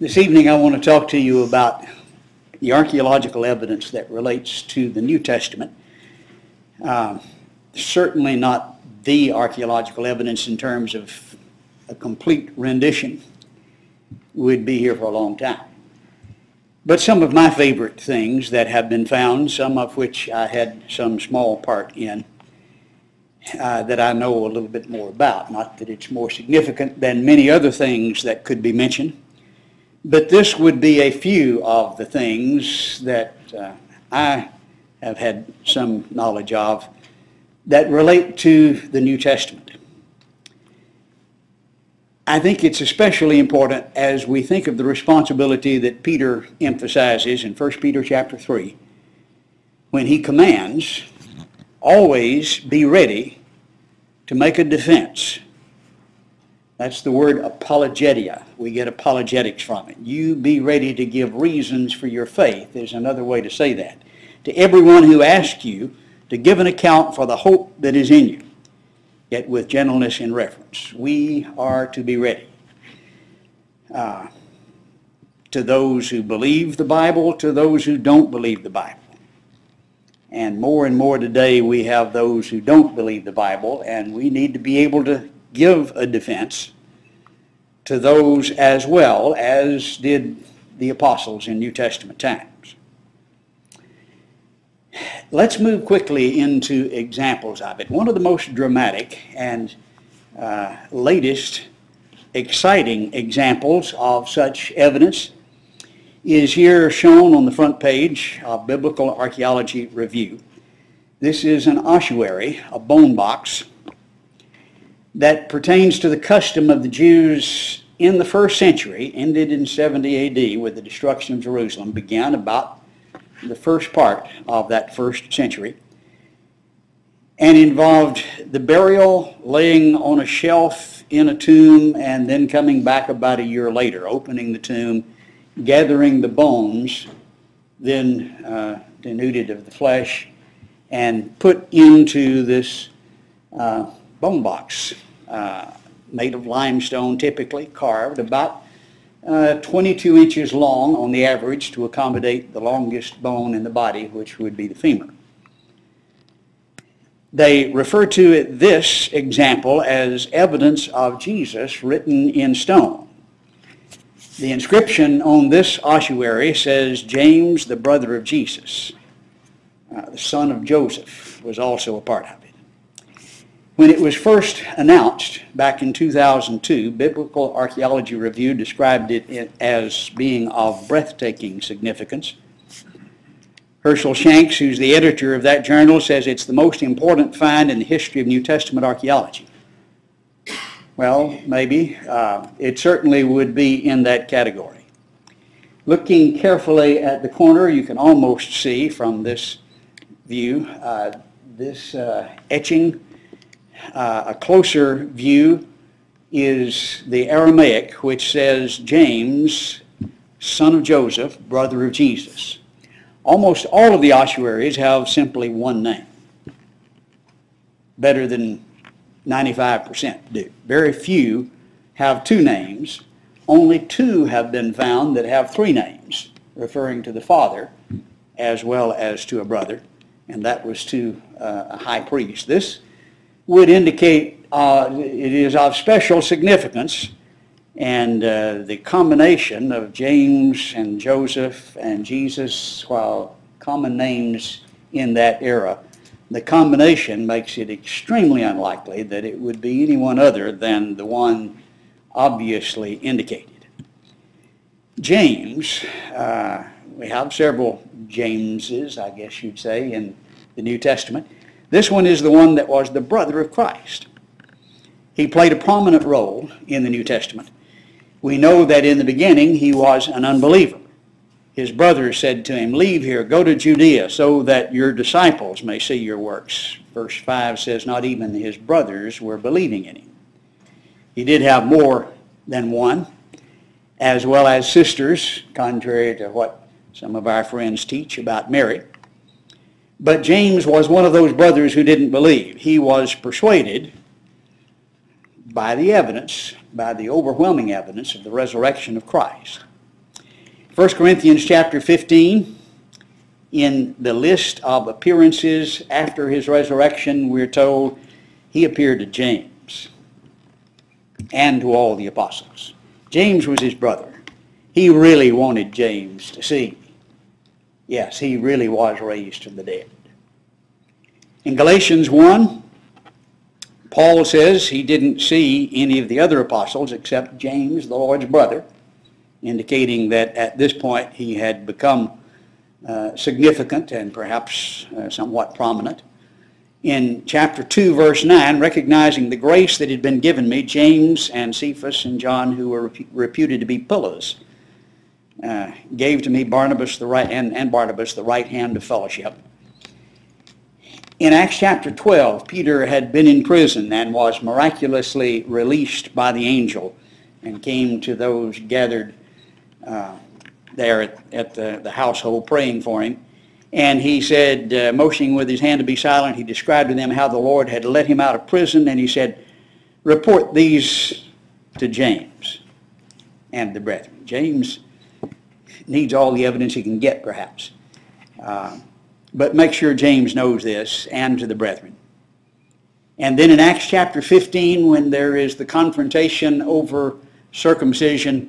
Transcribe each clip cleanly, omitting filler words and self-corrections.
This evening I want to talk to you about the archaeological evidence that relates to the New Testament. Certainly not the archaeological evidence in terms of a complete rendition. We'd be here for a long time. But some of my favorite things that have been found, some of which I had some small part in, that I know a little bit more about. Not that it's more significant than many other things that could be mentioned, but this would be a few of the things that I have had some knowledge of that relate to the New Testament. I think it's especially important as we think of the responsibility that Peter emphasizes in 1 Peter chapter 3 when he commands, always be ready to make a defense. That's the word apologetia. We get apologetics from it. You be ready to give reasons for your faith is another way to say that. To everyone who asks you to give an account for the hope that is in you, yet with gentleness and reverence. We are to be ready. To those who believe the Bible, to those who don't believe the Bible. And more today we have those who don't believe the Bible, and we need to be able to give a defense to those as well as did the apostles in New Testament times. Let's move quickly into examples of it. One of the most dramatic and latest exciting examples of such evidence is here shown on the front page of Biblical Archaeology Review. This is an ossuary, a bone box, that pertains to the custom of the Jews in the first century, ended in 70 AD with the destruction of Jerusalem, began about the first part of that first century, and involved the burial, laying on a shelf in a tomb, and then coming back about a year later, opening the tomb, gathering the bones, then denuded of the flesh, and put into this bone box, made of limestone, typically carved, about 22 inches long on the average to accommodate the longest bone in the body, which would be the femur. They refer to it, this example, as evidence of Jesus written in stone. The inscription on this ossuary says, James, the brother of Jesus, the son of Joseph, was also a part of it. When it was first announced back in 2002, Biblical Archaeology Review described it as being of breathtaking significance. Herschel Shanks, who's the editor of that journal, says it's the most important find in the history of New Testament archaeology. Well, maybe. It certainly would be in that category. Looking carefully at the corner, you can almost see from this view this etching. A closer view is the Aramaic, which says James, son of Joseph, brother of Jesus. Almost all of the ossuaries have simply one name. Better than 95% do. Very few have two names. Only two have been found that have three names, referring to the father as well as to a brother, and that was to a high priest. This would indicate it is of special significance, and the combination of James and Joseph and Jesus, while common names in that era, the combination makes it extremely unlikely that it would be anyone other than the one obviously indicated. James, we have several Jameses, I guess you'd say, in the New Testament. This one is the one that was the brother of Christ. He played a prominent role in the New Testament. We know that in the beginning he was an unbeliever. His brothers said to him, leave here, go to Judea, so that your disciples may see your works. Verse 5 says not even his brothers were believing in him. He did have more than one, as well as sisters, contrary to what some of our friends teach about Mary. But James was one of those brothers who didn't believe. He was persuaded by the evidence, by the overwhelming evidence of the resurrection of Christ, 1 Corinthians chapter 15, in the list of appearances after his resurrection, we're told he appeared to James and to all the apostles. James was his brother. He really wanted James to see. Yes, he really was raised from the dead. In Galatians 1, Paul says he didn't see any of the other apostles except James, the Lord's brother, indicating that at this point he had become significant and perhaps somewhat prominent. In chapter 2, verse 9, recognizing the grace that had been given me, James and Cephas and John, who were reputed to be pillars, gave to me Barnabas the right and Barnabas the right hand of fellowship. In Acts chapter 12, Peter had been in prison and was miraculously released by the angel and came to those gathered there at the household praying for him. And he said, motioning with his hand to be silent, he described to them how the Lord had let him out of prison, and he said, report these to James and the brethren. James needs all the evidence he can get, perhaps. But make sure James knows this, and to the brethren. And then in Acts chapter 15, when there is the confrontation over circumcision,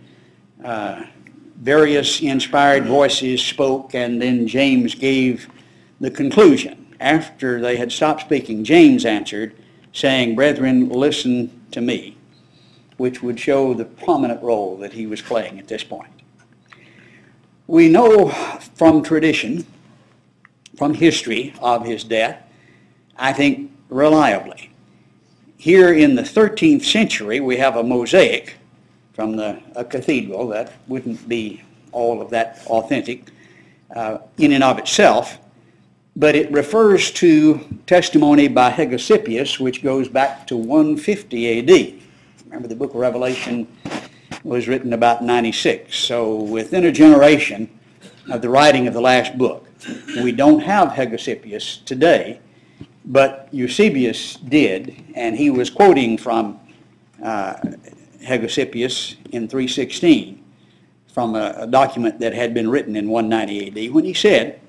various inspired voices spoke, and then James gave the conclusion. After they had stopped speaking, James answered, saying, brethren, listen to me, which would show the prominent role that he was playing at this point. We know from tradition, from history, of his death, I think reliably. Here in the 13th century, we have a mosaic from a cathedral. That wouldn't be all of that authentic in and of itself, but it refers to testimony by Hegesippus, which goes back to 150 AD. Remember, the book of Revelation was written about 96, so within a generation of the writing of the last book. We don't have Hegesippus today, but Eusebius did, and he was quoting from Hegesippus in 316 from a document that had been written in 190 AD, when he said,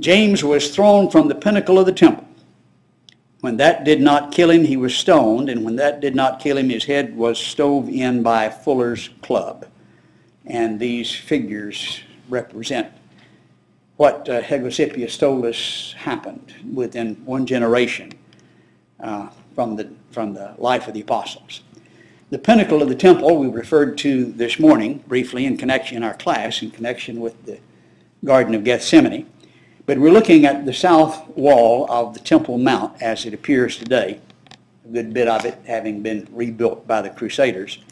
James was thrown from the pinnacle of the temple. When that did not kill him, he was stoned, and when that did not kill him, his head was stove in by a fuller's club. And these figures represent what Hegesippus told us happened within one generation from the life of the apostles. The pinnacle of the temple we referred to this morning briefly in connection in our class in connection with the Garden of Gethsemane. But we're looking at the south wall of the Temple Mount as it appears today, a good bit of it having been rebuilt by the Crusaders.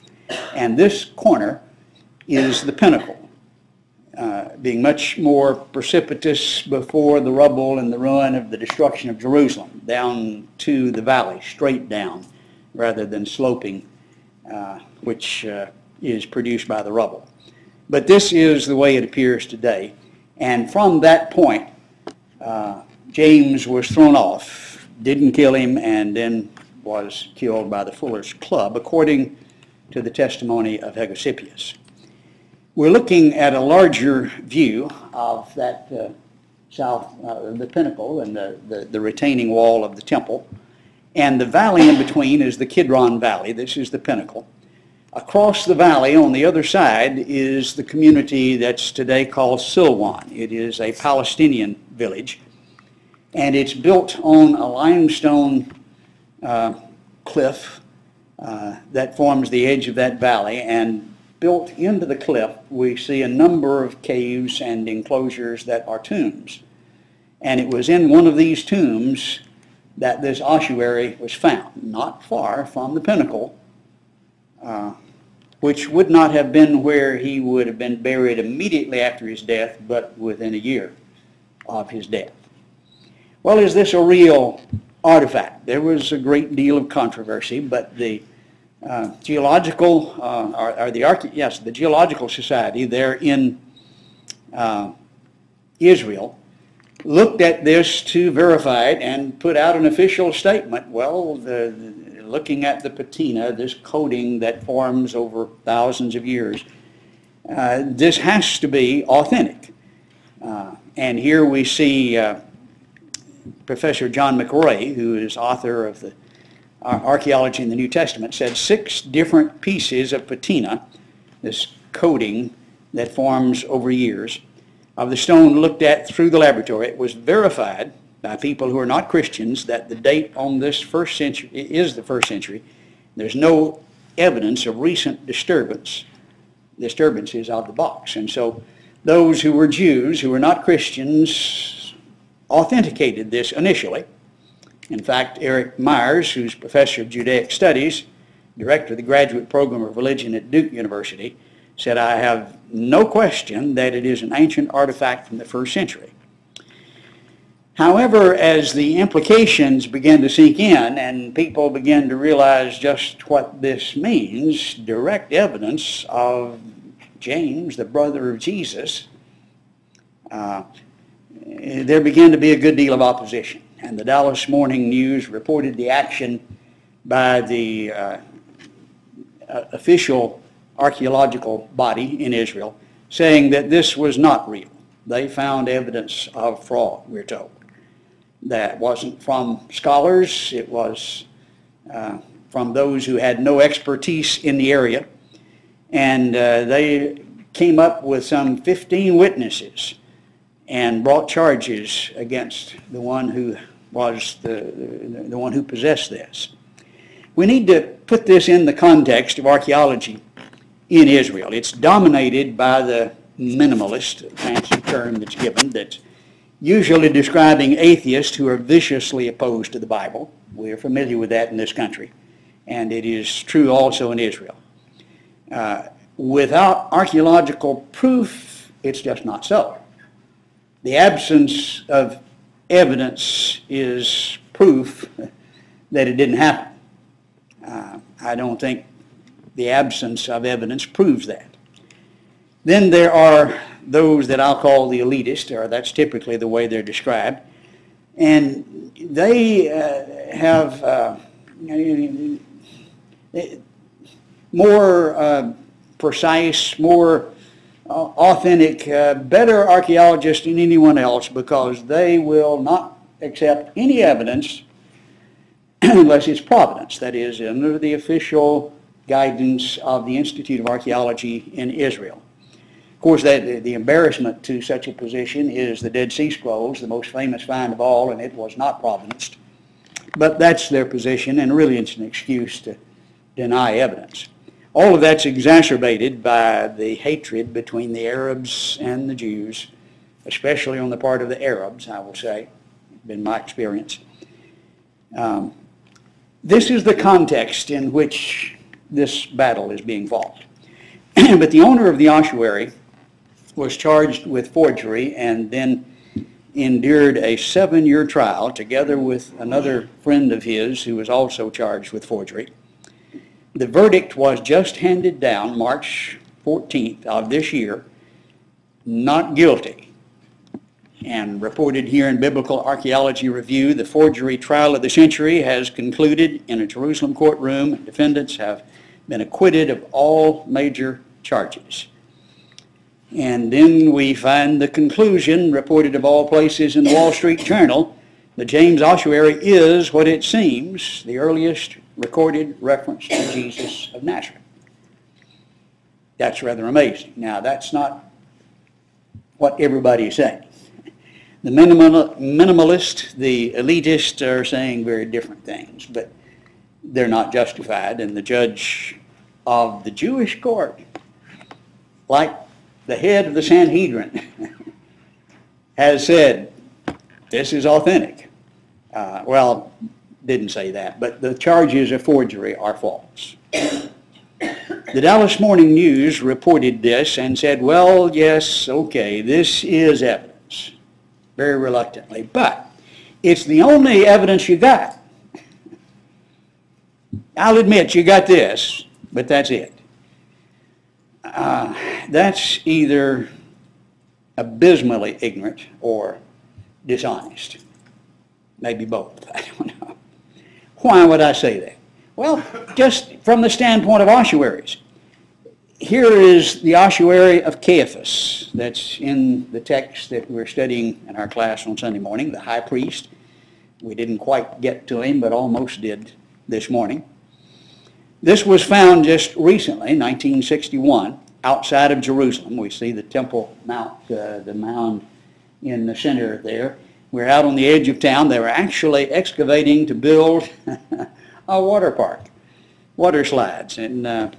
And this corner is the pinnacle, being much more precipitous before the rubble and the ruin of the destruction of Jerusalem, down to the valley, straight down, rather than sloping, which is produced by the rubble. But this is the way it appears today. And from that point, James was thrown off, didn't kill him, and then was killed by the fuller's club, according to the testimony of Hegesippus. We're looking at a larger view of that the pinnacle and the retaining wall of the temple. And the valley in between is the Kidron Valley. This is the pinnacle. Across the valley on the other side is the community that's today called Silwan. It is a Palestinian village, and it's built on a limestone cliff that forms the edge of that valley, and built into the cliff we see a number of caves and enclosures that are tombs. And it was in one of these tombs that this ossuary was found, not far from the pinnacle, which would not have been where he would have been buried immediately after his death, but within a year of his death. Well, is this a real artifact? There was a great deal of controversy, but the the Geological Society there in Israel looked at this to verify it and put out an official statement. Well, looking at the patina, this coating that forms over thousands of years, this has to be authentic. And here we see Professor John McRae, who is author of the Archaeology in the New Testament, said 6 different pieces of patina, this coating that forms over years, of the stone looked at through the laboratory. It was verified by people who are not Christians that the date on this first century is the first century. There's no evidence of recent disturbances of the box. And so those who were Jews, who were not Christians, authenticated this initially. In fact, Eric Myers, who's professor of Judaic Studies, director of the graduate program of religion at Duke University, said, "I have no question that it is an ancient artifact from the first century." However, as the implications begin to sink in and people begin to realize just what this means, direct evidence of James, the brother of Jesus, there began to be a good deal of opposition. And the Dallas Morning News reported the action by the official archaeological body in Israel, saying that this was not real. They found evidence of fraud, we're told. That wasn't from scholars, it was from those who had no expertise in the area. And they came up with some 15 witnesses and brought charges against the one who was the one who possessed this. We need to put this in the context of archaeology in Israel. It's dominated by the minimalist, fancy term that's given, that's usually describing atheists who are viciously opposed to the Bible. We're familiar with that in this country, and it is true also in Israel. Without archaeological proof, it's just not so. The absence of evidence is proof that it didn't happen. I don't think the absence of evidence proves that. Then there are those that I'll call the elitist, or that's typically the way they're described, and they have more precise, more authentic, better archaeologists than anyone else, because they will not accept any evidence unless it's providence, that is, under the official guidance of the Institute of Archaeology in Israel. Of course, the embarrassment to such a position is the Dead Sea Scrolls, the most famous find of all, and it was not provenanced. But that's their position, and really it's an excuse to deny evidence. All of that's exacerbated by the hatred between the Arabs and the Jews, especially on the part of the Arabs, I will say. It's been my experience. This is the context in which this battle is being fought. But the owner of the ossuary was charged with forgery and then endured a 7-year trial together with another friend of his who was also charged with forgery. The verdict was just handed down March 14th of this year, not guilty. And reported here in Biblical Archaeology Review, the forgery trial of the century has concluded in a Jerusalem courtroom. Defendants have been acquitted of all major charges. And then we find the conclusion, reported of all places in the Wall Street Journal, the James ossuary is what it seems, the earliest recorded reference to Jesus of Nazareth. That's rather amazing. Now, that's not what everybody is saying. The minimalist, the elitist are saying very different things, but they're not justified, and the judge of the Jewish court, like the head of the Sanhedrin, has said, this is authentic. Well, didn't say that, but the charges of forgery are false. The Dallas Morning News reported this and said, well, yes, okay, this is evidence, very reluctantly, but it's the only evidence you got. I'll admit you got this, but that's it. That's either abysmally ignorant or dishonest. Maybe both, I don't know. Why would I say that? Well, just from the standpoint of ossuaries. Here is the ossuary of Caiaphas that's in the text that we're studying in our class on Sunday morning, the high priest. We didn't quite get to him, but almost did this morning. This was found just recently, 1961, outside of Jerusalem. We see the Temple Mount, the mound in the center there. We're out on the edge of town. They were actually excavating to build a water park, water slides, and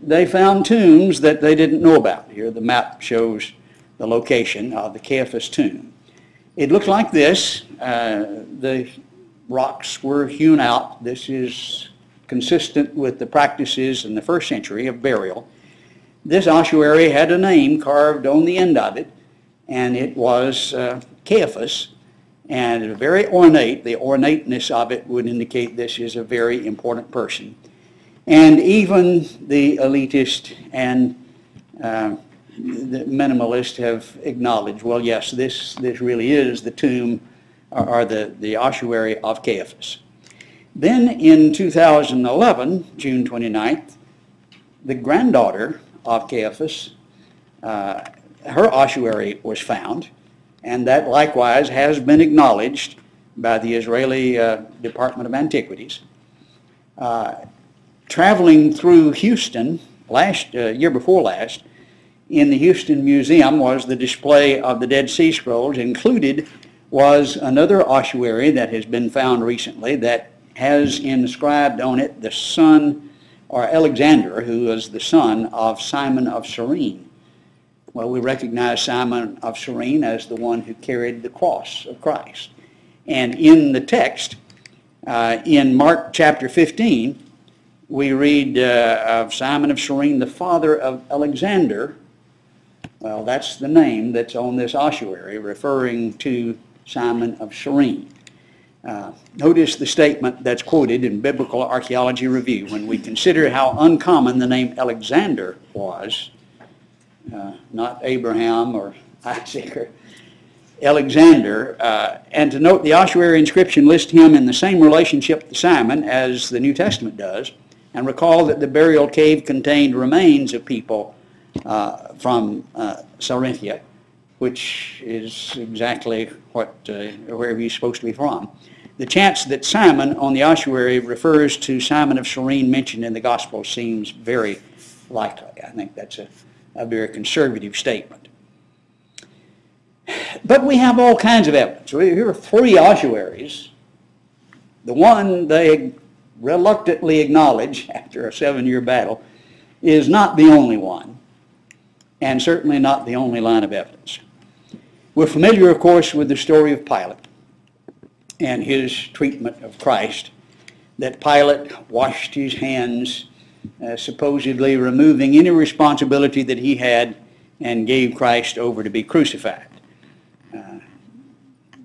they found tombs that they didn't know about. Here the map shows the location of the Caiaphas tomb. It looked like this. The rocks were hewn out. This is consistent with the practices in the first century of burial. This ossuary had a name carved on the end of it, and it was Caiaphas, and very ornate. The ornateness of it would indicate this is a very important person. And even the elitist and the minimalist have acknowledged, well, yes, this really is the tomb or the ossuary of Caiaphas. Then in 2011, June 29th, the granddaughter of Caiaphas, her ossuary was found, and that likewise has been acknowledged by the Israeli Department of Antiquities. Traveling through Houston year before last, in the Houston Museum was the display of the Dead Sea Scrolls. Included was another ossuary that has been found recently that has inscribed on it the son, or Alexander, who was the son of Simon of Cyrene. Well, we recognize Simon of Cyrene as the one who carried the cross of Christ. And in the text, in Mark chapter 15, we read of Simon of Cyrene, the father of Alexander. Well, that's the name that's on this ossuary, referring to Simon of Cyrene. Notice the statement that's quoted in Biblical Archaeology Review. When we consider how uncommon the name Alexander was, not Abraham or Isaac, or Alexander, and to note the ossuary inscription lists him in the same relationship to Simon as the New Testament does, and recall that the burial cave contained remains of people from Carinthia, which is exactly what where he's supposed to be from. The chance that Simon on the ossuary refers to Simon of Cyrene mentioned in the Gospel seems very likely. I think that's a very conservative statement. But we have all kinds of evidence. Here are three ossuaries. The one they reluctantly acknowledge after a 7-year battle is not the only one, and certainly not the only line of evidence. We're familiar, of course, with the story of Pilate and his treatment of Christ, that Pilate washed his hands, supposedly removing any responsibility that he had, and gave Christ over to be crucified,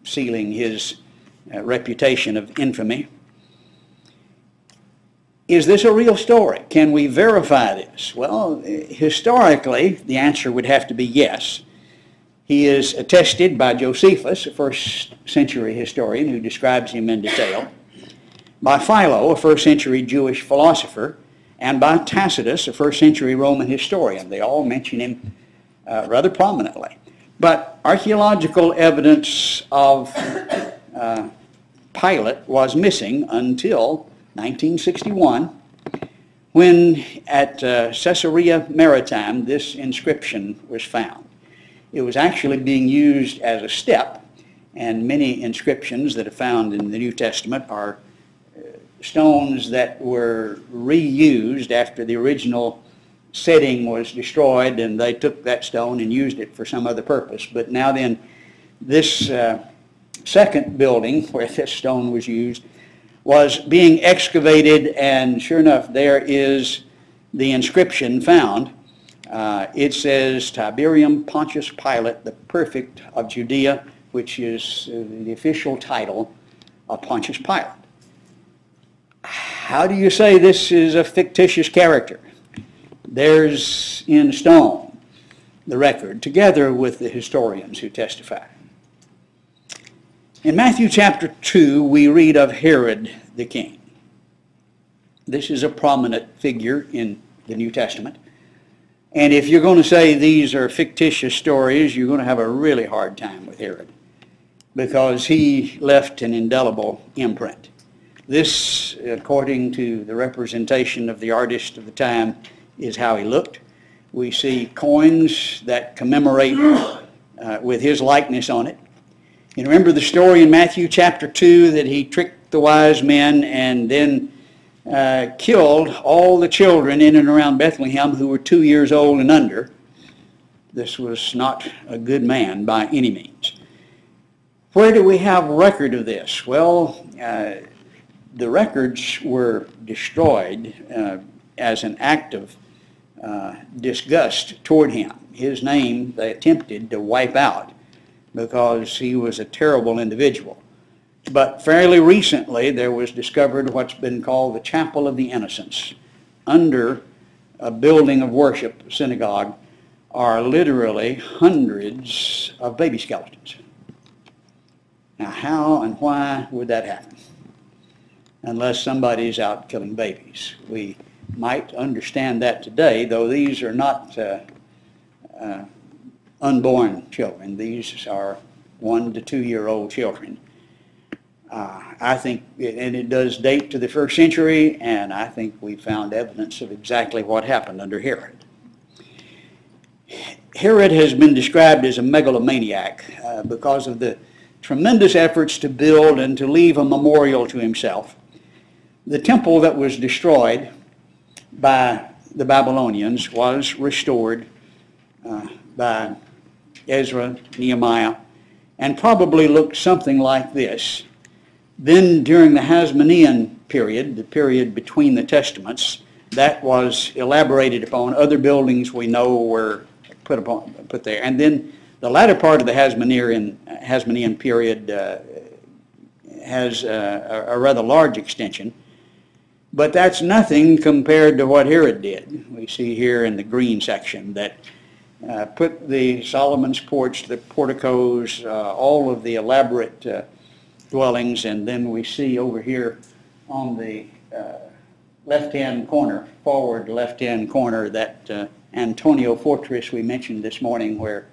sealing his reputation of infamy. Is this a real story? Can we verify this? Well, historically, the answer would have to be yes. He is attested by Josephus, a first-century historian who describes him in detail, by Philo, a first-century Jewish philosopher, and by Tacitus, a first-century Roman historian. They all mention him rather prominently. But archaeological evidence of Pilate was missing until 1961, when at Caesarea Maritima this inscription was found. It was actually being used as a step, and many inscriptions that are found in the New Testament are stones that were reused after the original setting was destroyed, and they took that stone and used it for some other purpose. But now then, this second building where this stone was used was being excavated, and sure enough, there is the inscription found. It says, Tiberium Pontius Pilate, the prefect of Judea, which is the official title of Pontius Pilate. How do you say this is a fictitious character? There's in stone the record, together with the historians who testify. In Matthew chapter 2, we read of Herod the king. This is a prominent figure in the New Testament. And if you're going to say these are fictitious stories, you're going to have a really hard time with Herod, because he left an indelible imprint. This, according to the representation of the artist of the time, is how he looked. We see coins that commemorate with his likeness on it. You remember the story in Matthew chapter 2 that he tricked the wise men and then killed all the children in and around Bethlehem who were 2 years old and under. This was not a good man by any means. Where do we have record of this? Well, the records were destroyed as an act of disgust toward him. His name they attempted to wipe out because he was a terrible individual. But fairly recently there was discovered what's been called the Chapel of the Innocents. Under a building of worship, synagogue, are literally hundreds of baby skeletons. Now, how and why would that happen? Unless somebody's out killing babies. We might understand that today, though these are not unborn children. These are 1 to 2 year old children. I think, and it does date to the 1st century, and I think we found evidence of exactly what happened under Herod. Herod has been described as a megalomaniac because of the tremendous efforts to build and to leave a memorial to himself. The temple that was destroyed by the Babylonians was restored by Ezra, Nehemiah, and probably looked something like this. Then during the Hasmonean period, the period between the Testaments, that was elaborated upon. Other buildings we know were put there. And then the latter part of the Hasmonean period has a rather large extension, but that's nothing compared to what Herod did. We see here in the green section that put the Solomon's porch, the porticos, all of the elaborate dwellings, and then we see over here on the left-hand corner, forward left-hand corner, that Antonio fortress we mentioned this morning where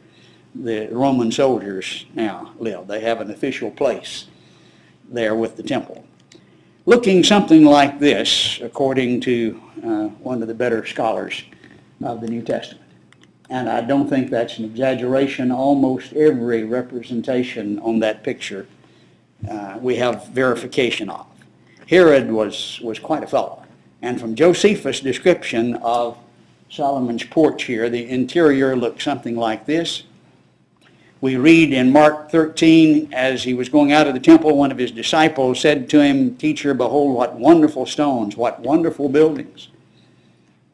the Roman soldiers now live. They have an official place there with the temple. Looking something like this, according to one of the better scholars of the New Testament. And I don't think that's an exaggeration. Almost every representation on that picture we have verification of. Herod was quite a fellow. And from Josephus' description of Solomon's porch here, the interior looks something like this. We read in Mark 13, as he was going out of the temple, one of his disciples said to him, "Teacher, behold, what wonderful stones, what wonderful buildings."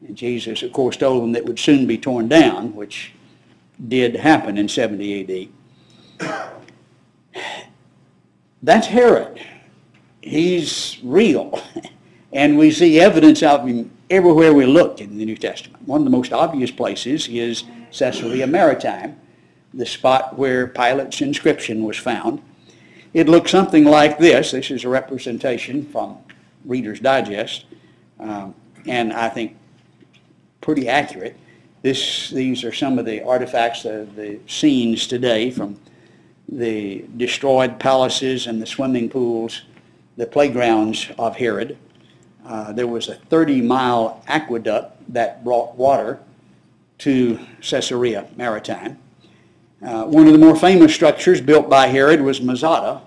And Jesus, of course, told them that would soon be torn down, which did happen in 70 AD. That's Herod. He's real. And we see evidence of him everywhere we look in the New Testament. One of the most obvious places is Caesarea Maritima, the spot where Pilate's inscription was found. It looks something like this. This is a representation from Reader's Digest, and I think pretty accurate. These are some of the artifacts of the scenes today from the destroyed palaces and the swimming pools, the playgrounds of Herod. There was a 30-mile aqueduct that brought water to Caesarea Maritima. One of the more famous structures built by Herod was Masada,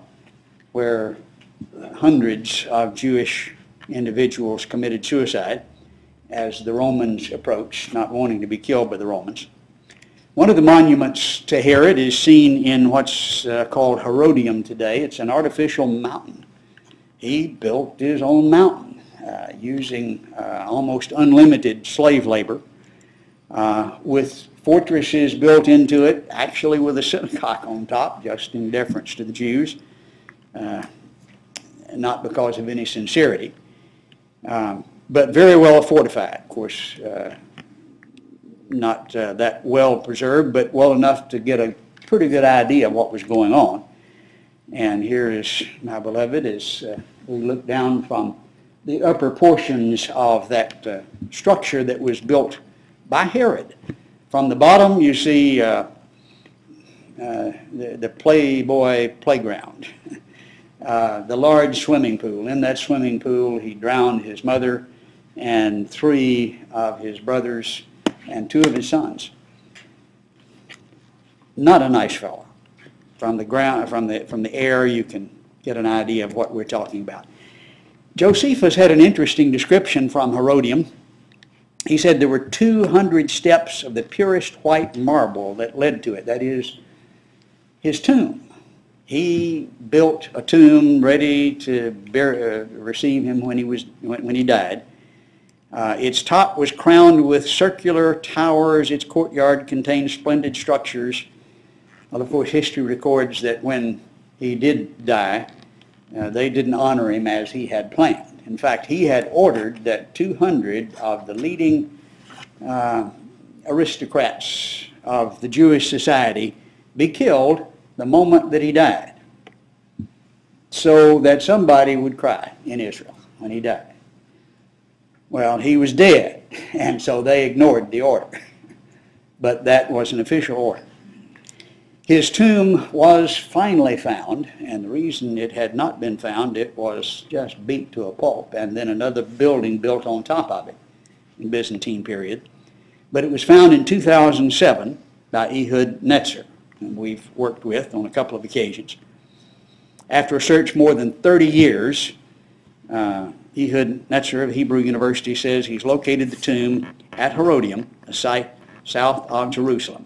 where hundreds of Jewish individuals committed suicide as the Romans approached, not wanting to be killed by the Romans. One of the monuments to Herod is seen in what's called Herodium today. It's an artificial mountain. He built his own mountain using almost unlimited slave labor, with fortresses built into it, actually with a synagogue on top, just in deference to the Jews, not because of any sincerity, but very well fortified. Of course, not that well preserved, but well enough to get a pretty good idea of what was going on. And here is my beloved as we look down from the upper portions of that structure that was built by Herod. From the bottom you see the Playboy playground, the large swimming pool. In that swimming pool he drowned his mother and 3 of his brothers and 2 of his sons. Not a nice fellow. From the ground, from the air, you can get an idea of what we're talking about. Josephus had an interesting description from Herodium. He said there were 200 steps of the purest white marble that led to it. That is his tomb. He built a tomb ready to bear, receive him when he died. Its top was crowned with circular towers. Its courtyard contained splendid structures. Well, of course, history records that when he did die, they didn't honor him as he had planned. In fact, he had ordered that 200 of the leading aristocrats of the Jewish society be killed the moment that he died, so that somebody would cry in Israel when he died. Well, he was dead, and so they ignored the order. But that was an official order. His tomb was finally found, and the reason it had not been found, it was just beat to a pulp, and then another building built on top of it in Byzantine period. But it was found in 2007 by Ehud Netzer, whom we've worked with on a couple of occasions. After a search more than 30 years, Ehud Netzer of Hebrew University says he's located the tomb at Herodium, a site south of Jerusalem.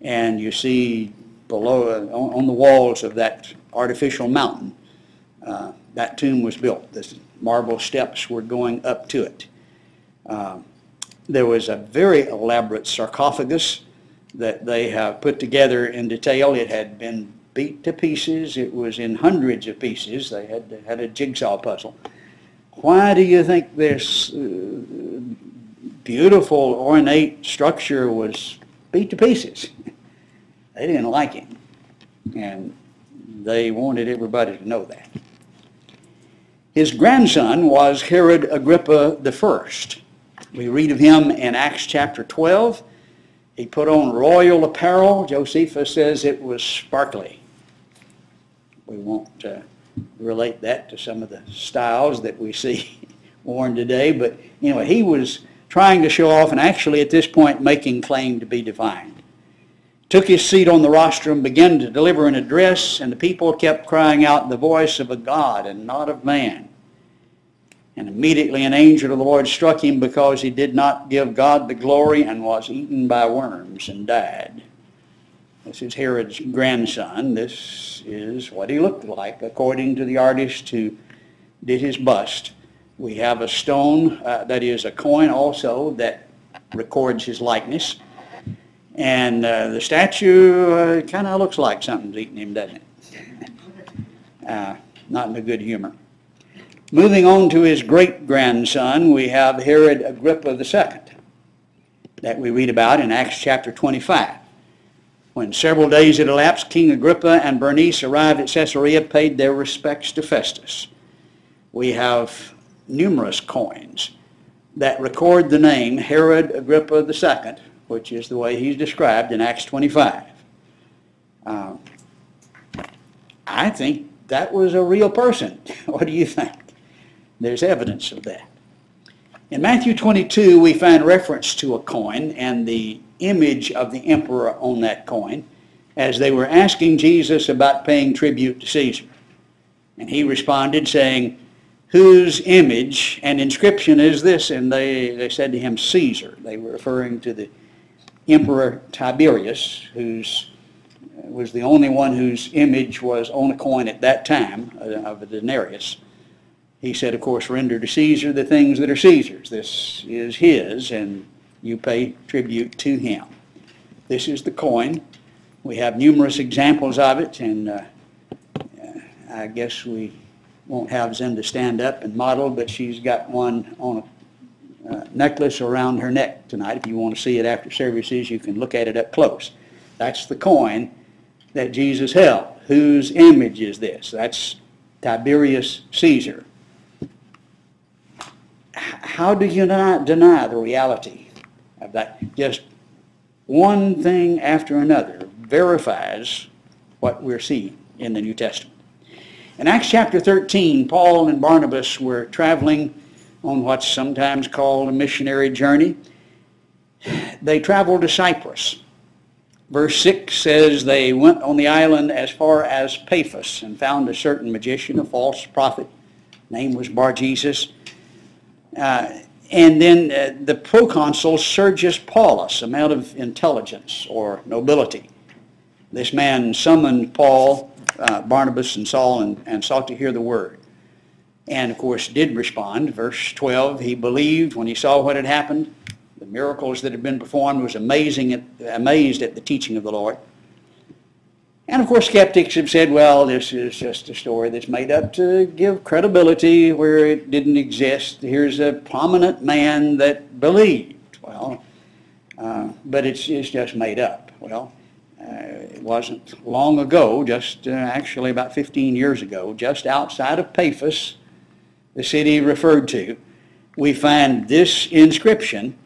And you see below, on the walls of that artificial mountain, that tomb was built. The marble steps were going up to it. There was a very elaborate sarcophagus that they have put together in detail. It had been beat to pieces. It was in hundreds of pieces. They had a jigsaw puzzle. Why do you think this beautiful, ornate structure was beat to pieces? They didn't like him, and they wanted everybody to know that. His grandson was Herod Agrippa I. We read of him in Acts chapter 12. He put on royal apparel. Josephus says it was sparkly. We won't relate that to some of the styles that we see worn today, but anyway, he was trying to show off and actually at this point making claim to be divine. Took his seat on the rostrum, began to deliver an address, and the people kept crying out, "The voice of a God and not of man." And immediately an angel of the Lord struck him because he did not give God the glory and was eaten by worms and died. This is Herod's grandson. This is what he looked like according to the artist who did his bust. We have a stone, that is a coin also, that records his likeness. And the statue kind of looks like something's eating him, doesn't it? Not in a good humor. Moving on to his great-grandson, we have Herod Agrippa II that we read about in Acts chapter 25. When several days had elapsed, King Agrippa and Bernice arrived at Caesarea, paid their respects to Festus. We have numerous coins that record the name Herod Agrippa II, which is the way he's described in Acts 25. I think that was a real person. What do you think? There's evidence of that. In Matthew 22, we find reference to a coin and the image of the emperor on that coin as they were asking Jesus about paying tribute to Caesar. And he responded saying, "Whose image and inscription is this?" And they said to him, "Caesar." They were referring to the Emperor Tiberius, who was the only one whose image was on a coin at that time, of a denarius. He said, of course, "Render to Caesar the things that are Caesar's." This is his, and you pay tribute to him. This is the coin. We have numerous examples of it, and I guess we won't have Zenda stand up and model, but she's got one on a necklace around her neck tonight. If you want to see it after services, you can look at it up close. That's the coin that Jesus held. Whose image is this? That's Tiberius Caesar. How do you not deny the reality That just one thing after another verifies what we're seeing in the New Testament. In Acts chapter 13, Paul and Barnabas were traveling on what's sometimes called a missionary journey. They traveled to Cyprus. Verse 6 says they went on the island as far as Paphos and found a certain magician, a false prophet. Name was Bar-Jesus. And then the proconsul Sergius Paulus, a man of intelligence or nobility. This man summoned Paul, Barnabas and Saul and sought to hear the word, and of course did respond. Verse 12, he believed when he saw what had happened, the miracles that had been performed, was amazed at the teaching of the Lord. And of course skeptics have said, well, this is just a story that's made up to give credibility where it didn't exist. Here's a prominent man that believed. Well, but it's just made up. Well, it wasn't long ago, just actually about 15 years ago, just outside of Paphos, the city referred to, we find this inscription,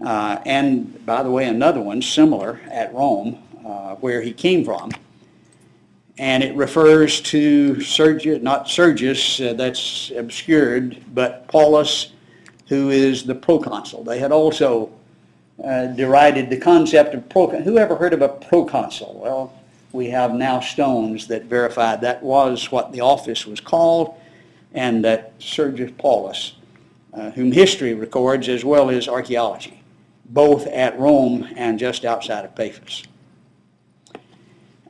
and by the way another one similar at Rome, where he came from, and it refers to Sergius, not Sergius, that's obscured, but Paulus, who is the proconsul. They had also derided the concept of proconsul. Who ever heard of a proconsul? Well, we have now stones that verify that was what the office was called, and that Sergius Paulus, whom history records as well as archaeology, both at Rome and just outside of Paphos.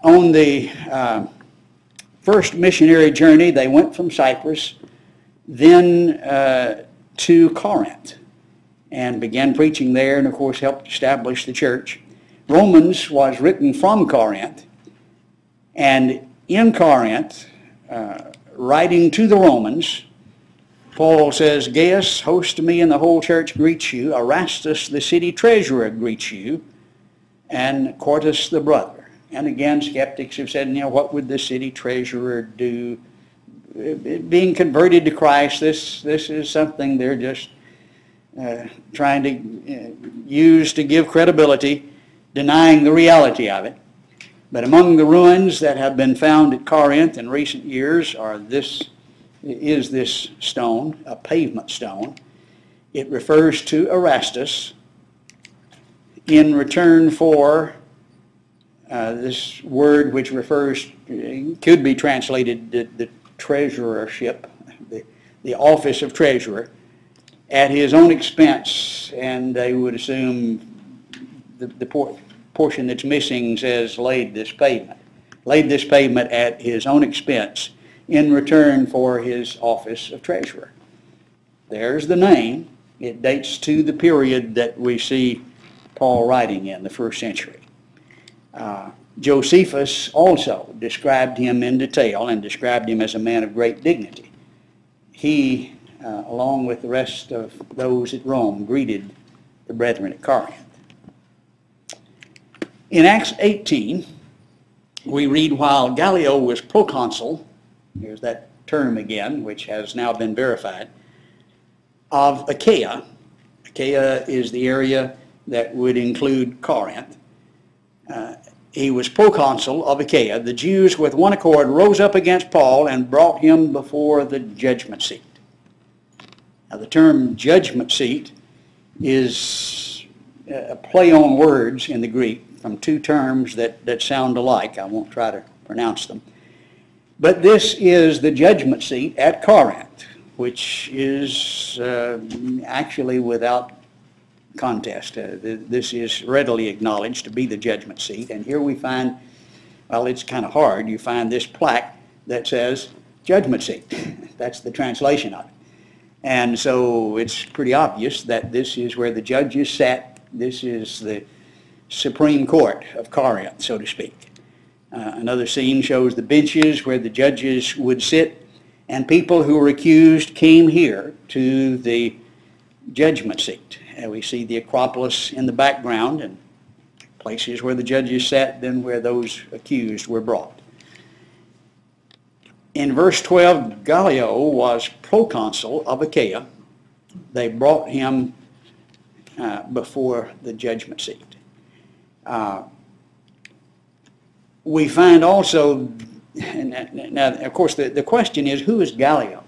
On the first missionary journey, they went from Cyprus, then to Corinth, and began preaching there, and of course helped establish the church. Romans was written from Corinth, and in Corinth, writing to the Romans, Paul says, Gaius, host to me and the whole church greets you, Erastus, the city treasurer, greets you, and Quartus the brother. And again, skeptics have said, you know, what would the city treasurer do? Being converted to Christ, this is something they're just trying to use to give credibility, denying the reality of it. But among the ruins that have been found at Corinth in recent years are this stone, a pavement stone. It refers to Erastus in return for this word which refers, could be translated the treasurership, the office of treasurer, at his own expense, and they would assume the portion that's missing says laid this pavement at his own expense in return for his office of treasurer. There's the name. It dates to the period that we see Paul writing in, the 1st century. Josephus also described him in detail and described him as a man of great dignity. He, along with the rest of those at Rome, greeted the brethren at Corinth. In Acts 18, we read, while Gallio was proconsul, here's that term again, which has now been verified, of Achaia. Achaia is the area that would include Corinth. He was proconsul of Achaia. The Jews with one accord rose up against Paul and brought him before the judgment seat. Now, the term judgment seat is a play on words in the Greek from two terms that sound alike. I won't try to pronounce them. But this is the judgment seat at Corinth, which is actually without contest. This is readily acknowledged to be the judgment seat. And here we find, well, it's kind of hard, you find this plaque that says judgment seat. That's the translation of it. And so it's pretty obvious that this is where the judges sat. This is the Supreme Court of Corinth, so to speak. Another scene shows the benches where the judges would sit, and people who were accused came here to the judgment seat. And we see the Acropolis in the background and places where the judges sat, then where those accused were brought. In verse 12, Gallio was proconsul of Achaia. They brought him before the judgment seat. We find also, and now of course the question is, who is Gallio?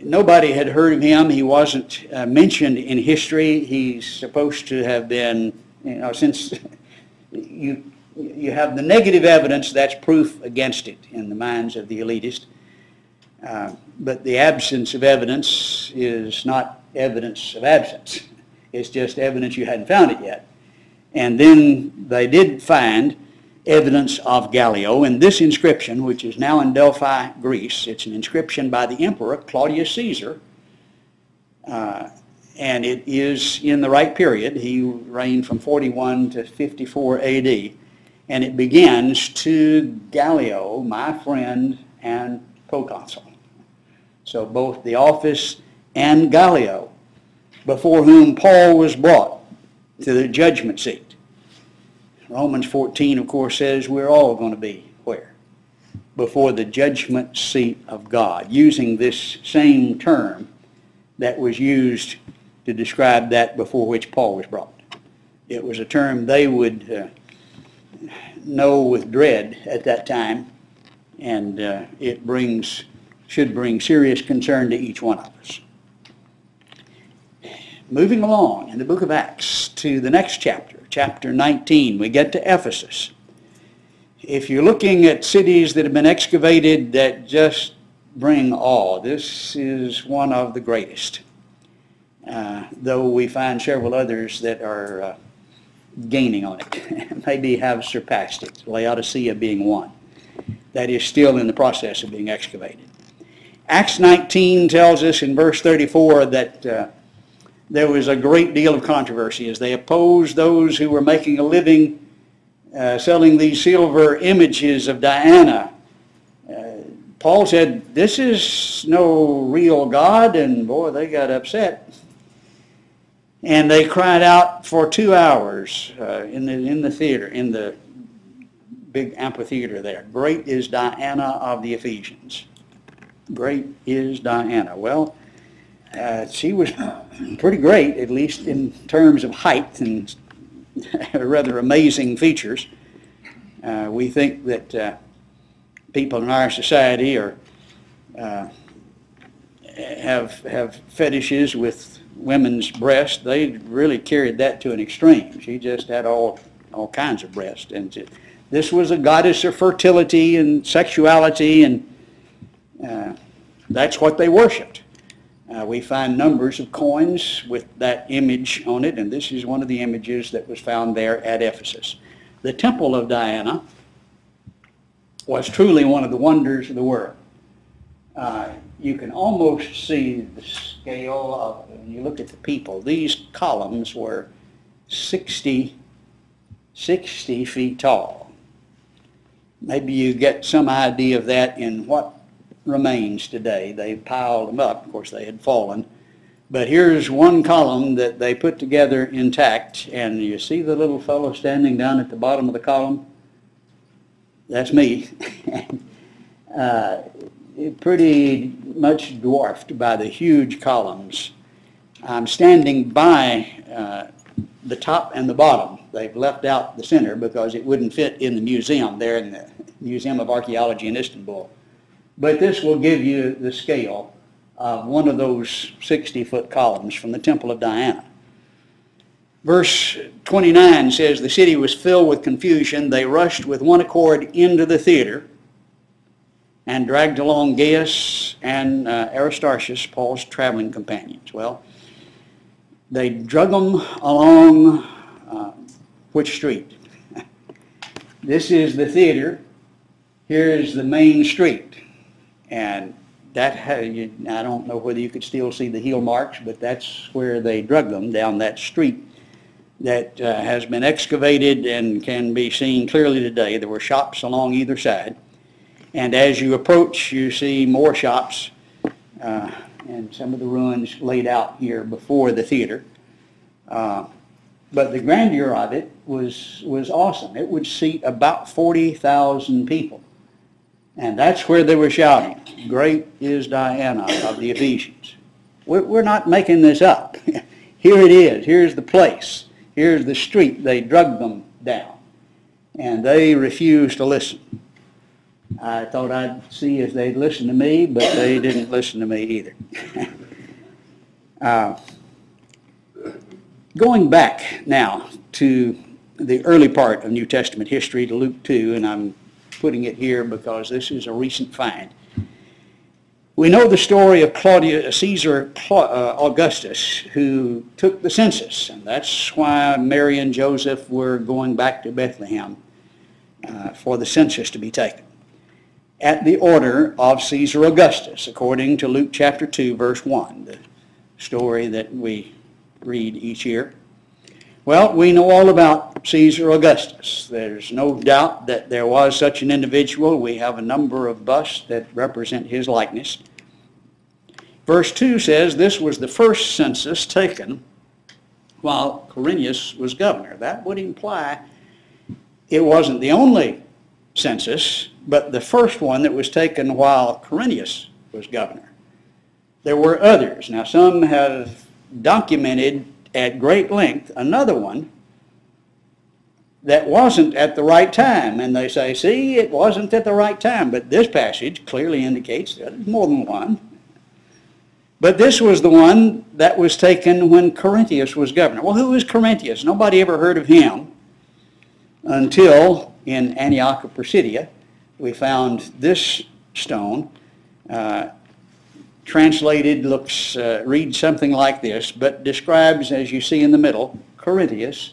Nobody had heard of him. He wasn't mentioned in history. He's supposed to have been, you know, since you have the negative evidence, that's proof against it in the minds of the elitist. But the absence of evidence is not evidence of absence. It's just evidence you hadn't found it yet. And then they did find evidence of Gallio in this inscription, which is now in Delphi, Greece. It's an inscription by the emperor Claudius Caesar, and it is in the right period. He reigned from 41 to 54 AD, and it begins, "To Gallio, my friend and proconsul." So both the office and Gallio, before whom Paul was brought to the judgment seat. Romans 14, of course, says we're all going to be where? Before the judgment seat of God, using this same term that was used to describe that before which Paul was brought. It was a term they would know with dread at that time, and it should bring serious concern to each one of us. Moving along in the book of Acts to the next chapter, Chapter 19, we get to Ephesus. If you're looking at cities that have been excavated that just bring awe, this is one of the greatest. Though we find several others that are gaining on it, maybe have surpassed it, Laodicea being one. That is still in the process of being excavated. Acts 19 tells us in verse 34 that there was a great deal of controversy as they opposed those who were making a living selling these silver images of Diana. Paul said, this is no real God, and boy, they got upset. And they cried out for 2 hours in the theater, in the big amphitheater there. Great is Diana of the Ephesians. Great is Diana. Well, she was pretty great, at least in terms of height and rather amazing features. We think that people in our society are have fetishes with women's breasts. They really carried that to an extreme. She just had all kinds of breasts, and this was a goddess of fertility and sexuality, and that's what they worshipped. We find numbers of coins with that image on it, and this is one of the images that was found there at Ephesus. The temple of Diana was truly one of the wonders of the world. You can almost see the scale of, when you look at the people, these columns were 60 feet tall. Maybe you get some idea of that in what remains today. They piled them up. Of course, they had fallen. But here's one column that they put together intact, and you see the little fellow standing down at the bottom of the column? That's me. Pretty much dwarfed by the huge columns. I'm standing by the top and the bottom. They've left out the center because it wouldn't fit in the museum there in the Museum of Archaeology in Istanbul. But this will give you the scale of one of those 60-foot columns from the Temple of Diana. Verse 29 says, the city was filled with confusion. They rushed with one accord into the theater and dragged along Gaius and Aristarchus, Paul's traveling companions. Well, they drug them along which street? This is the theater. Here is the main street. And I don't know whether you could still see the heel marks, but that's where they drug them, down that street that has been excavated and can be seen clearly today. There were shops along either side. And as you approach, you see more shops and some of the ruins laid out here before the theater. But the grandeur of it was awesome. It would seat about 40,000 people. And that's where they were shouting, "Great is Diana of the Ephesians." We're not making this up. Here it is. Here's the place. Here's the street. They drugged them down. And they refused to listen. I thought I'd see if they'd listen to me, but they didn't listen to me either. Going back now to the early part of New Testament history, to Luke 2, and I'm putting it here because this is a recent find. We know the story of Caesar Augustus, who took the census, and that's why Mary and Joseph were going back to Bethlehem for the census to be taken, at the order of Caesar Augustus, according to Luke chapter 2, verse 1, the story that we read each year. Well, we know all about Caesar Augustus. There's no doubt that there was such an individual. We have a number of busts that represent his likeness. Verse 2 says this was the first census taken while Quirinius was governor. That would imply it wasn't the only census, but the first one that was taken while Quirinius was governor. There were others. Now, some have documented at great length another one that wasn't at the right time, and they say, see, it wasn't at the right time, but this passage clearly indicates that there's more than one. But this was the one that was taken when Quirinius was governor. Well, who is Quirinius? Nobody ever heard of him until in Antioch of Pisidia we found this stone. Translated looks, reads something like this, but describes, as you see in the middle, Quirinius,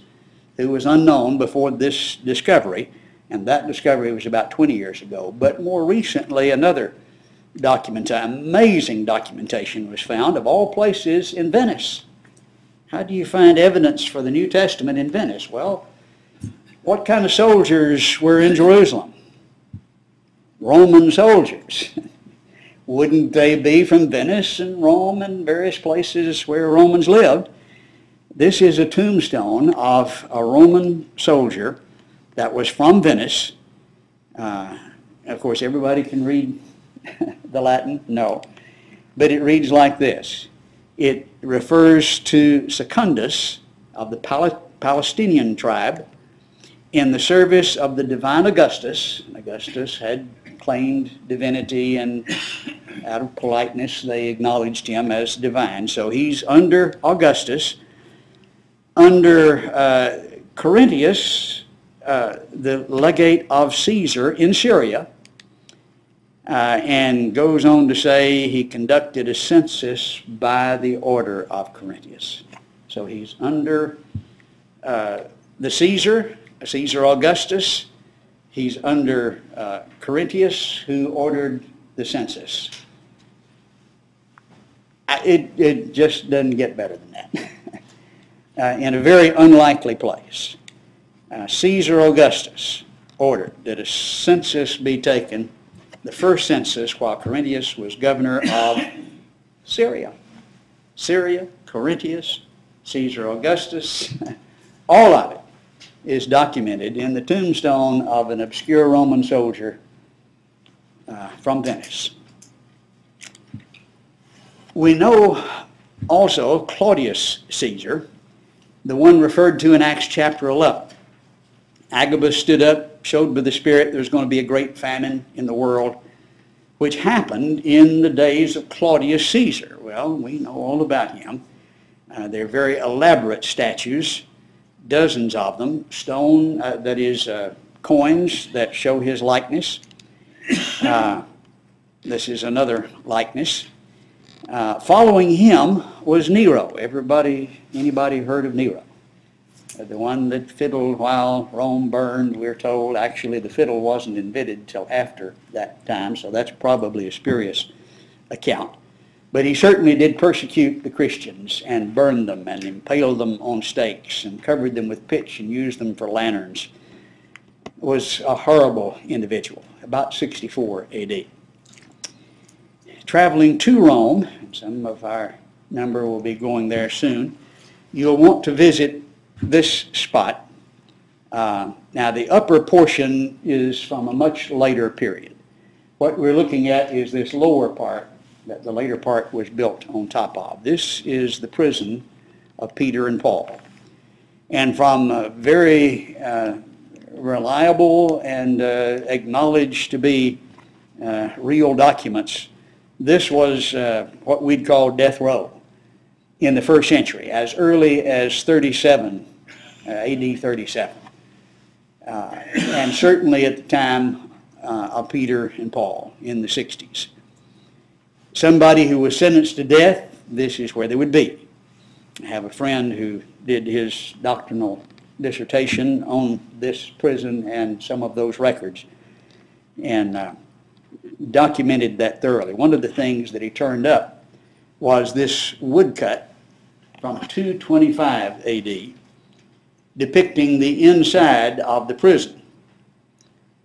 who was unknown before this discovery, and that discovery was about 20 years ago. But more recently, another amazing documentation was found, of all places, in Venice. How do you find evidence for the New Testament in Venice? Well, what kind of soldiers were in Jerusalem? Roman soldiers. Wouldn't they be from Venice and Rome and various places where Romans lived? This is a tombstone of a Roman soldier that was from Venice. Of course, everybody can read the Latin? No. But it reads like this. It refers to Secundus of the Palestinian tribe in the service of the divine Augustus. Augustus had claimed divinity, and out of politeness they acknowledged him as divine. So he's under Augustus. Under Quirinius, the legate of Caesar in Syria, and goes on to say he conducted a census by the order of Quirinius. So he's under the Caesar Augustus. He's under Quirinius, who ordered the census. It just doesn't get better than that. In a very unlikely place, Caesar Augustus ordered that a census be taken, the first census, while Quirinius was governor of Syria. Syria, Quirinius, Caesar Augustus, all of it is documented in the tombstone of an obscure Roman soldier from Venice. We know also Claudius Caesar, the one referred to in Acts chapter 11. Agabus stood up, showed by the Spirit there's going to be a great famine in the world, which happened in the days of Claudius Caesar. Well, we know all about him. They're very elaborate statues, dozens of them, stone, that is coins that show his likeness. This is another likeness. Following him was Nero. Anybody heard of Nero? The one that fiddled while Rome burned, we're told. Actually, the fiddle wasn't invented till after that time, so that's probably a spurious account. But he certainly did persecute the Christians and burn them and impale them on stakes and covered them with pitch and used them for lanterns. Was a horrible individual, about 64 AD. Traveling to Rome, and some of our number will be going there soon, you'll want to visit this spot. Now the upper portion is from a much later period. What we're looking at is this lower part that the later part was built on top of. This is the prison of Peter and Paul. And from very reliable and acknowledged to be real documents, this was what we'd call death row in the first century, as early as 37, AD 37. And certainly at the time of Peter and Paul in the 60s. Somebody who was sentenced to death, this is where they would be. I have a friend who did his doctoral dissertation on this prison and some of those records, and documented that thoroughly. One of the things that he turned up was this woodcut from 225 AD depicting the inside of the prison.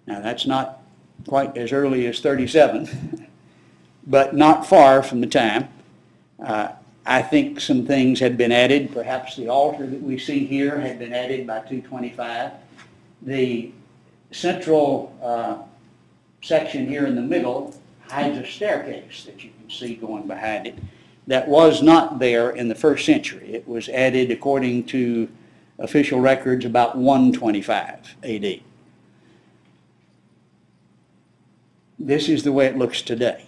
Now that's not quite as early as 37, but not far from the time. I think some things had been added. Perhaps the altar that we see here had been added by 225. The central section here in the middle hides a staircase that you can see going behind it. That was not there in the first century. It was added, according to official records, about 125 AD. This is the way it looks today,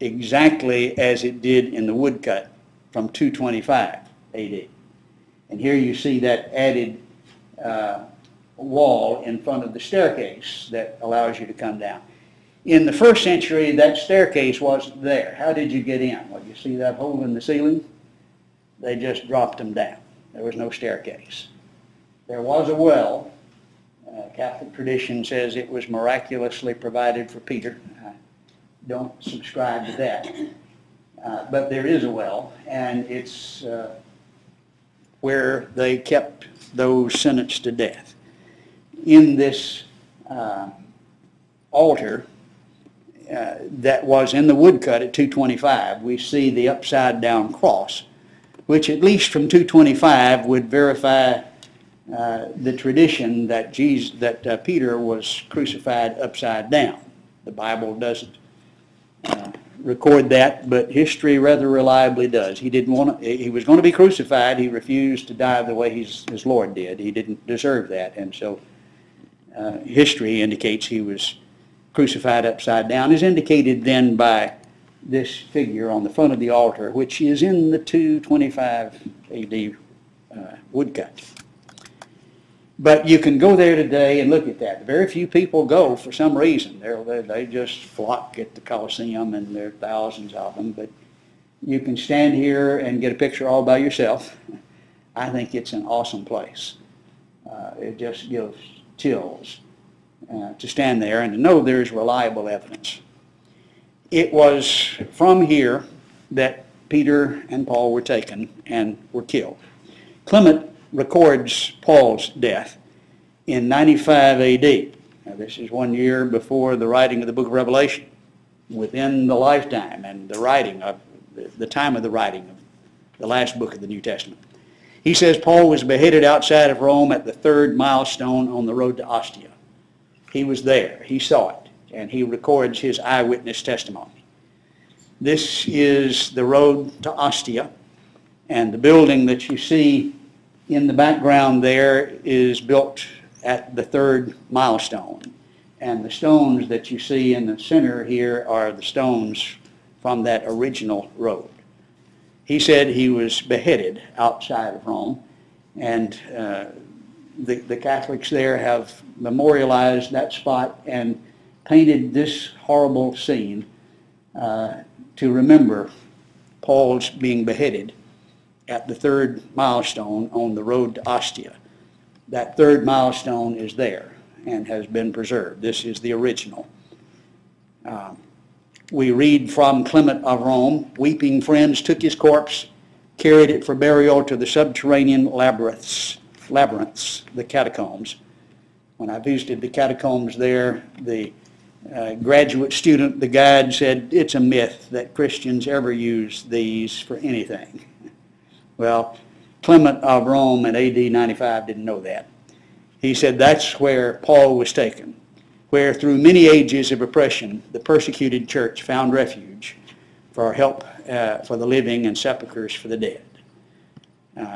exactly as it did in the woodcut from 225 AD. And here you see that added wall in front of the staircase that allows you to come down. In the first century, that staircase wasn't there. How did you get in? Well, you see that hole in the ceiling? They just dropped them down. There was no staircase. There was a well. Catholic tradition says it was miraculously provided for Peter. Don't subscribe to that, but there is a well, and it's where they kept those sentenced to death. In this altar that was in the woodcut at 225, we see the upside down cross, which at least from 225 would verify the tradition that Peter was crucified upside down. The Bible doesn't record that, but history rather reliably does. He didn't want to, he was going to be crucified. He refused to die the way his Lord did. He didn't deserve that, and so history indicates he was crucified upside down, as indicated then by this figure on the front of the altar, which is in the 225 AD woodcut. But you can go there today and look at that. Very few people go for some reason. They just flock at the Colosseum, and there are thousands of them. But you can stand here and get a picture all by yourself. I think it's an awesome place. It just gives chills to stand there and to know there's reliable evidence. It was from here that Peter and Paul were taken and were killed. Clement records Paul's death in 95 AD. Now, this is 1 year before the writing of the book of Revelation, within the lifetime and the writing of the time of the writing of the last book of the New Testament. He says Paul was beheaded outside of Rome at the third milestone on the road to Ostia. He was there. He saw it, and he records his eyewitness testimony. This is the road to Ostia, and the building that you see in the background there is built at the third milestone, and the stones that you see in the center here are the stones from that original road. He said he was beheaded outside of Rome, and the Catholics there have memorialized that spot and painted this horrible scene to remember Paul's being beheaded at the third milestone on the road to Ostia. That third milestone is there and has been preserved. This is the original. We read from Clement of Rome, weeping friends took his corpse, carried it for burial to the subterranean labyrinths, the catacombs. When I visited the catacombs there, the graduate student, the guide, said, it's a myth that Christians ever use these for anything. Well, Clement of Rome in AD 95 didn't know that. He said that's where Paul was taken, where through many ages of oppression, the persecuted church found refuge for help for the living and sepulchres for the dead.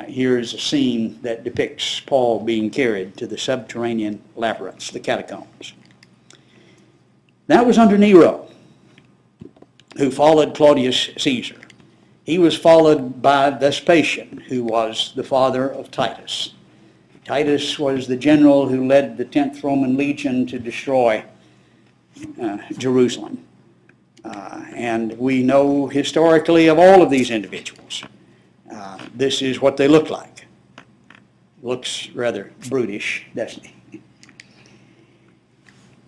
Here is a scene that depicts Paul being carried to the subterranean labyrinths, the catacombs. That was under Nero, who followed Claudius Caesar. He was followed by Vespasian, who was the father of Titus. Titus was the general who led the 10th Roman legion to destroy Jerusalem. And we know historically of all of these individuals. This is what they look like. Looks rather brutish, doesn't it?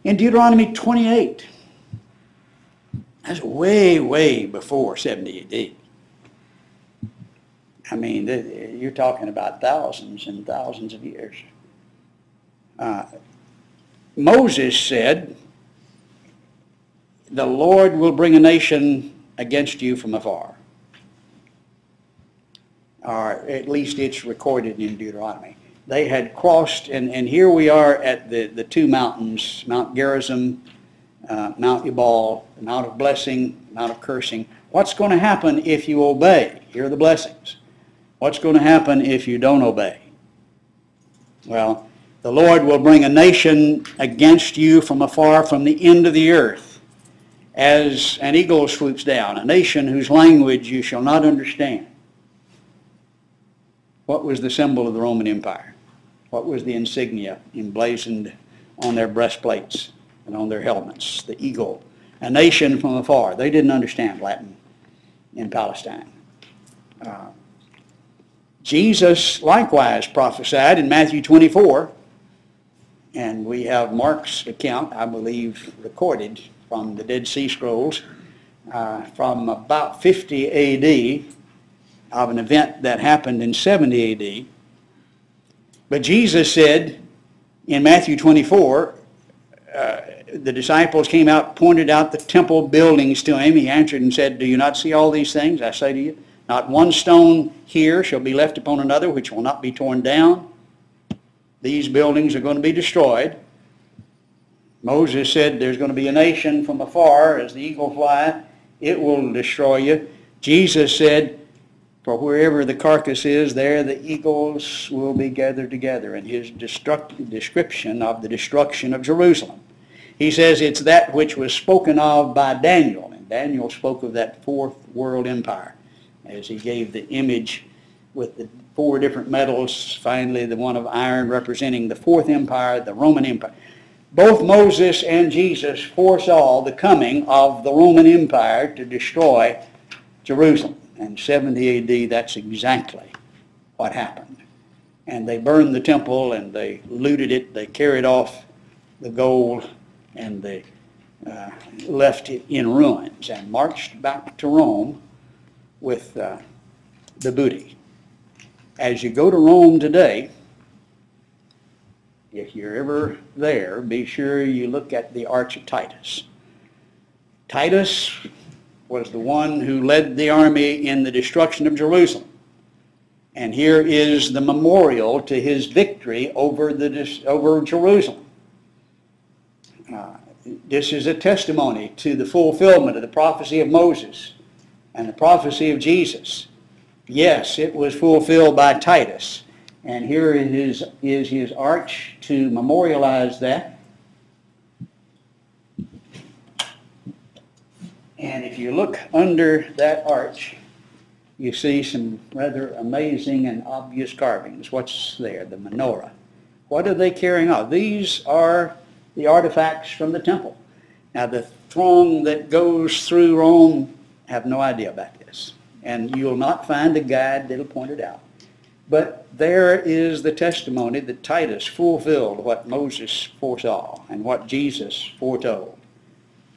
In Deuteronomy 28, that's way, way before 70 AD. I mean, you're talking about thousands and thousands of years. Moses said, "The Lord will bring a nation against you from afar." Or at least it's recorded in Deuteronomy. They had crossed, and here we are at the two mountains, Mount Gerizim, Mount Ebal, the Mount of Blessing, the Mount of Cursing. What's going to happen if you obey? Here are the blessings. What's going to happen if you don't obey? Well, the Lord will bring a nation against you from afar, from the end of the earth, as an eagle swoops down, a nation whose language you shall not understand. What was the symbol of the Roman Empire? What was the insignia emblazoned on their breastplates and on their helmets? The eagle, a nation from afar. They didn't understand Latin in Palestine. Jesus likewise prophesied in Matthew 24, and we have Mark's account, I believe, recorded from the Dead Sea Scrolls from about 50 AD, of an event that happened in 70 AD. But Jesus said in Matthew 24, the disciples came out, pointed out the temple buildings to him. He answered and said, "Do you not see all these things? I say to you, not one stone here shall be left upon another which will not be torn down." These buildings are going to be destroyed. Moses said there's going to be a nation from afar as the eagle fly. It will destroy you. Jesus said, "For wherever the carcass is, there the eagles will be gathered together," in his description of the destruction of Jerusalem. He says it's that which was spoken of by Daniel, and Daniel spoke of that fourth world empire, as he gave the image with the four different metals, finally the one of iron representing the fourth empire, the Roman Empire. Both Moses and Jesus foresaw the coming of the Roman Empire to destroy Jerusalem. And 70 AD, that's exactly what happened. And they burned the temple, and they looted it. They carried off the gold, and they left it in ruins and marched back to Rome with the booty. As you go to Rome today, if you're ever there, be sure you look at the Arch of Titus. Titus was the one who led the army in the destruction of Jerusalem. And here is the memorial to his victory over Jerusalem. This is a testimony to the fulfillment of the prophecy of Moses and the prophecy of Jesus. Yes, it was fulfilled by Titus. And here is his arch to memorialize that. And if you look under that arch, you see some rather amazing and obvious carvings. What's there? The menorah. What are they carrying out? These are the artifacts from the temple. Now, the throng that goes through Rome have no idea about this. And you'll not find a guide that'll point it out. But there is the testimony that Titus fulfilled what Moses foresaw and what Jesus foretold.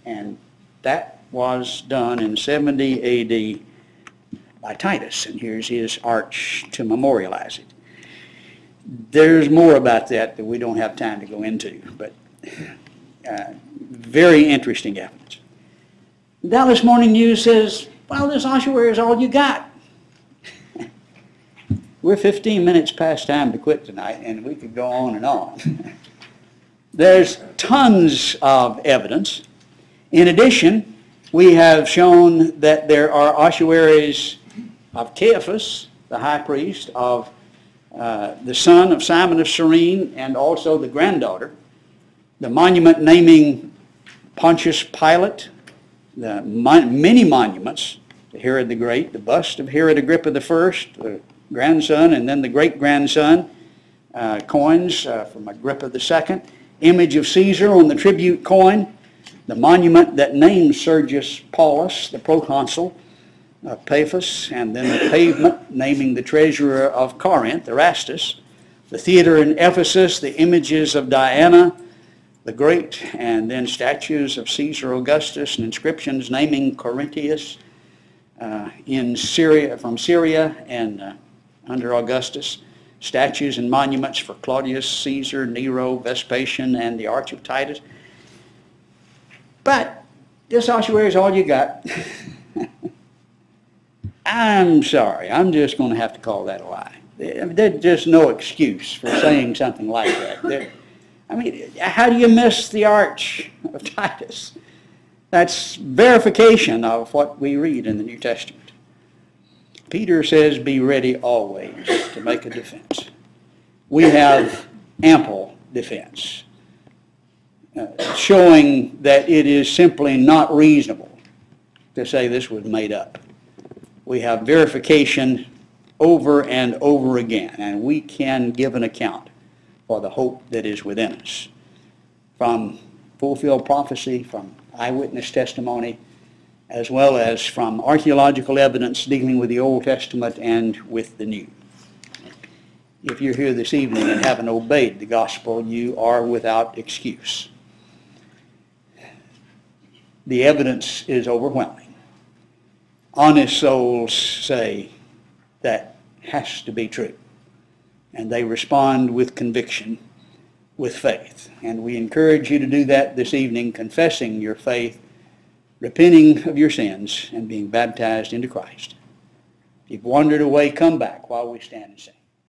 And that was done in 70 AD by Titus, and here's his arch to memorialize it. There's more about that we don't have time to go into, but very interesting evidence. Dallas Morning News says, well, this ossuary is all you got. We're 15 minutes past time to quit tonight, and we could go on and on. There's tons of evidence. In addition, we have shown that there are ossuaries of Caiaphas, the high priest of the son of Simon of Cyrene, and also the granddaughter. The monument naming Pontius Pilate, the many monuments, Herod the Great, the bust of Herod Agrippa I, the grandson, and then the great-grandson, coins from Agrippa II, image of Caesar on the tribute coin, the monument that names Sergius Paulus, the proconsul of Paphos, and then the pavement naming the treasurer of Corinth, Erastus, the theater in Ephesus, the images of Diana the Great, and then statues of Caesar Augustus and inscriptions naming Quirinius in Syria, from Syria, and under Augustus, statues and monuments for Claudius Caesar, Nero, Vespasian, and the Arch of Titus. But this ossuary is all you got. I'm sorry, I'm just going to have to call that a lie. There's just no excuse for saying something like that. I mean, how do you miss the Arch of Titus? That's verification of what we read in the New Testament. Peter says, be ready always to make a defense. We have ample defense, showing that it is simply not reasonable to say this was made up. We have verification over and over again, and we can give an account for the hope that is within us, from fulfilled prophecy, from eyewitness testimony, as well as from archaeological evidence dealing with the Old Testament and with the New. If you're here this evening and haven't obeyed the gospel, you are without excuse. The evidence is overwhelming. Honest souls say that has to be true, and they respond with conviction, with faith. And we encourage you to do that this evening, confessing your faith, repenting of your sins, and being baptized into Christ. If you've wandered away, come back while we stand and sing.